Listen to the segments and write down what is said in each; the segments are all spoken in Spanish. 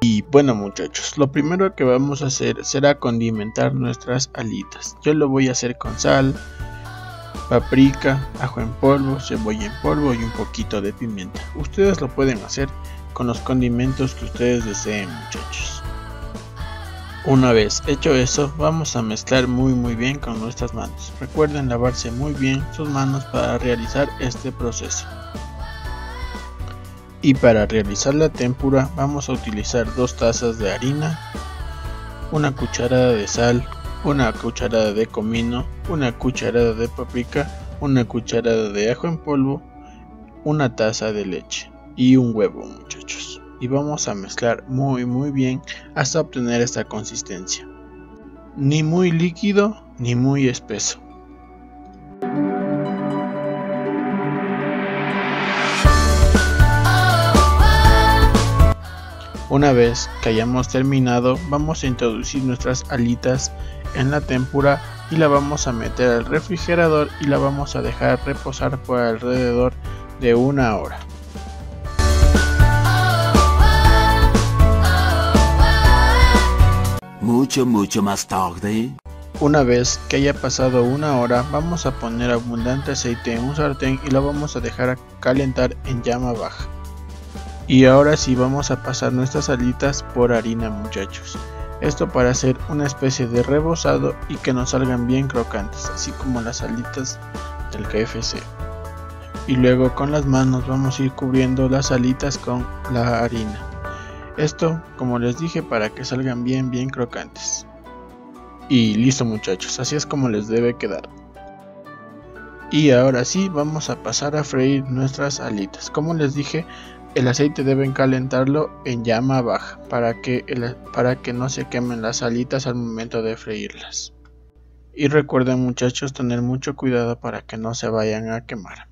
Y bueno, muchachos, lo primero que vamos a hacer será condimentar nuestras alitas. Yo lo voy a hacer con sal, paprika, ajo en polvo, cebolla en polvo y un poquito de pimienta. Ustedes lo pueden hacer con los condimentos que ustedes deseen, muchachos. Una vez hecho eso, vamos a mezclar muy bien con nuestras manos. Recuerden lavarse muy bien sus manos para realizar este proceso. Y para realizar la tempura vamos a utilizar 2 tazas de harina, 1 cucharada de sal, 1 cucharada de comino, 1 cucharada de paprika, 1 cucharada de ajo en polvo, 1 taza de leche y un huevo, muchachos. Y vamos a mezclar muy bien hasta obtener esta consistencia. Ni muy líquido ni muy espeso. Una vez que hayamos terminado, vamos a introducir nuestras alitas en la tempura y la vamos a meter al refrigerador y la vamos a dejar reposar por alrededor de 1 hora. Mucho más tarde. Una vez que haya pasado 1 hora, vamos a poner abundante aceite en un sartén y lo vamos a dejar calentar en llama baja. Y ahora sí vamos a pasar nuestras alitas por harina, muchachos. Esto para hacer una especie de rebozado y que nos salgan bien crocantes, así como las alitas del KFC. Y luego con las manos vamos a ir cubriendo las alitas con la harina. Esto, como les dije, para que salgan bien crocantes. Y listo, muchachos, así es como les debe quedar. Y ahora sí vamos a pasar a freír nuestras alitas. Como les dije, el aceite deben calentarlo en llama baja para que no se quemen las alitas al momento de freírlas. Y recuerden, muchachos, tener mucho cuidado para que no se vayan a quemar.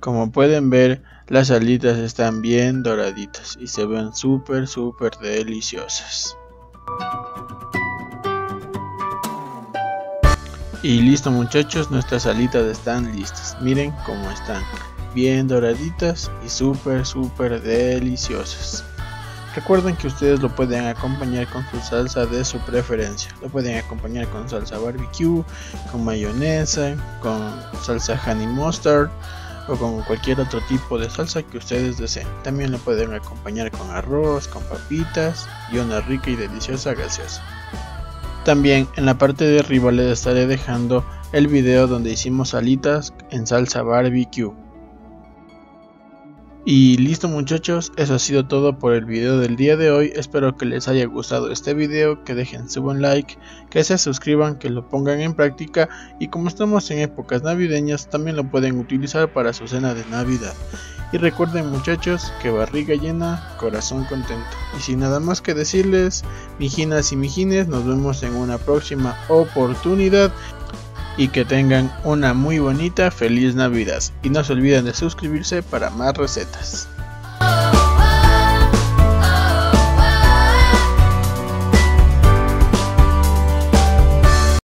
Como pueden ver, las alitas están bien doraditas y se ven súper deliciosas. Y listo, muchachos, nuestras alitas están listas. Miren cómo están, bien doraditas y súper deliciosas. Recuerden que ustedes lo pueden acompañar con su salsa de su preferencia. Lo pueden acompañar con salsa barbecue, con mayonesa, con salsa honey mustard o con cualquier otro tipo de salsa que ustedes deseen. También lo pueden acompañar con arroz, con papitas y una rica y deliciosa gaseosa. También en la parte de arriba les estaré dejando el video donde hicimos alitas en salsa barbecue. Y listo, muchachos, eso ha sido todo por el video del día de hoy. Espero que les haya gustado este video, que dejen su buen like, que se suscriban, que lo pongan en práctica. Y como estamos en épocas navideñas, también lo pueden utilizar para su cena de Navidad. Y recuerden, muchachos, que barriga llena, corazón contento. Y sin nada más que decirles, mijinas y mijines, nos vemos en una próxima oportunidad. Y que tengan una muy bonita, feliz Navidad. Y no se olviden de suscribirse para más recetas.